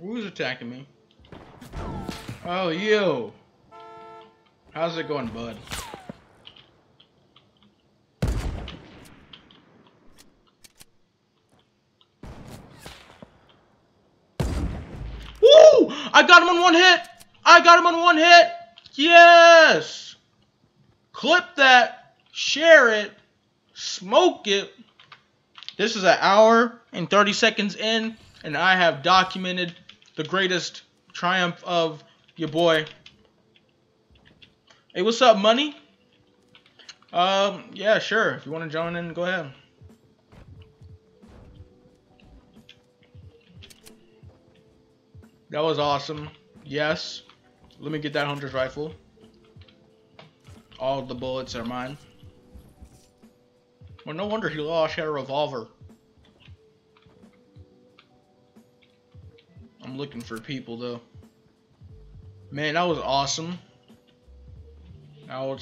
Who's attacking me? Oh, you! How's it going, bud? Woo! I got him on one hit! I got him on one hit! Yes! Clip that, share it, smoke it. This is an hour and 30 seconds in, and I have documented the greatest triumph of your boy. Hey, what's up, money? Yeah, sure. If you want to join in, go ahead. That was awesome. Yes. Let me get that hunter's rifle. All the bullets are mine. Well, no wonder he lost. He had a revolver. I'm looking for people, though. Man, that was awesome. I will